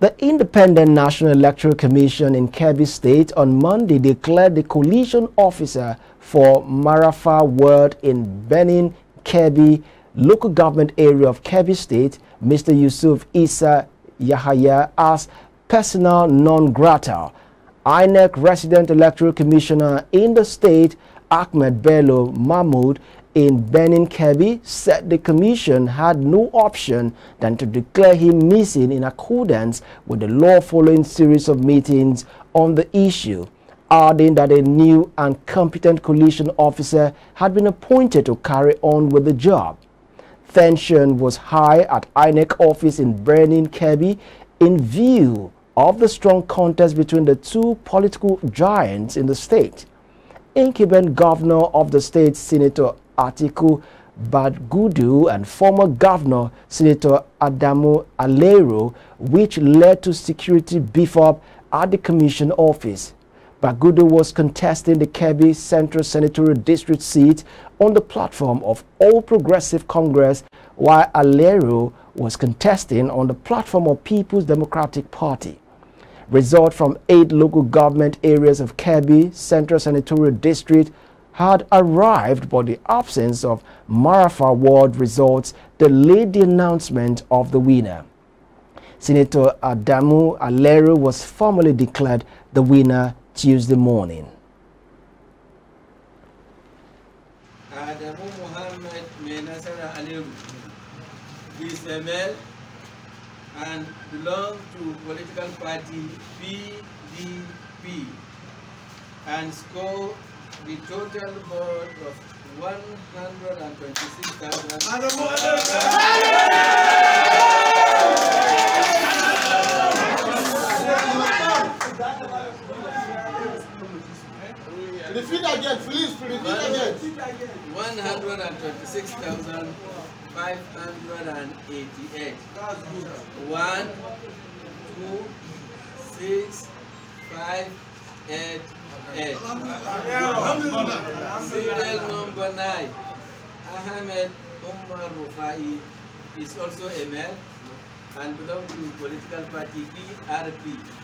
The Independent National Electoral Commission in Kebbi State on Monday declared the coalition officer for Marafa Ward in Birnin Kebbi local government area of Kebbi State, Mr. Yusuf Issa Yahaya, as persona non grata. INEC resident electoral commissioner in the state, Ahmed Bello Mahmoud, in Birnin Kebbi, said the commission had no option than to declare him missing in accordance with the law following series of meetings on the issue, adding that a new and competent coalition officer had been appointed to carry on with the job. Tension was high at INEC office in Birnin Kebbi in view of the strong contest between the two political giants in the state. Incumbent governor of the state, Senator Article Bagudu, and former governor, Senator Adamu Aliero, which led to security beef-up at the commission office. Bagudu was contesting the Kebbi Central Senatorial District seat on the platform of All Progressive Congress, while Aliero was contesting on the platform of People's Democratic Party. Results from 8 local government areas of Kebbi Central Senatorial District had arrived, but the absence of Marafa Ward results delayed the announcement of the winner. Senator Adamu Aliero was formally declared the winner Tuesday morning. Adamu Muhammad Nasara Aliero is a male and belongs to political party PDP and scored the total vote of 126,588. 126,588. Serial number 9. Ahmed Umar Rufai is also a male and belongs to political party PRP.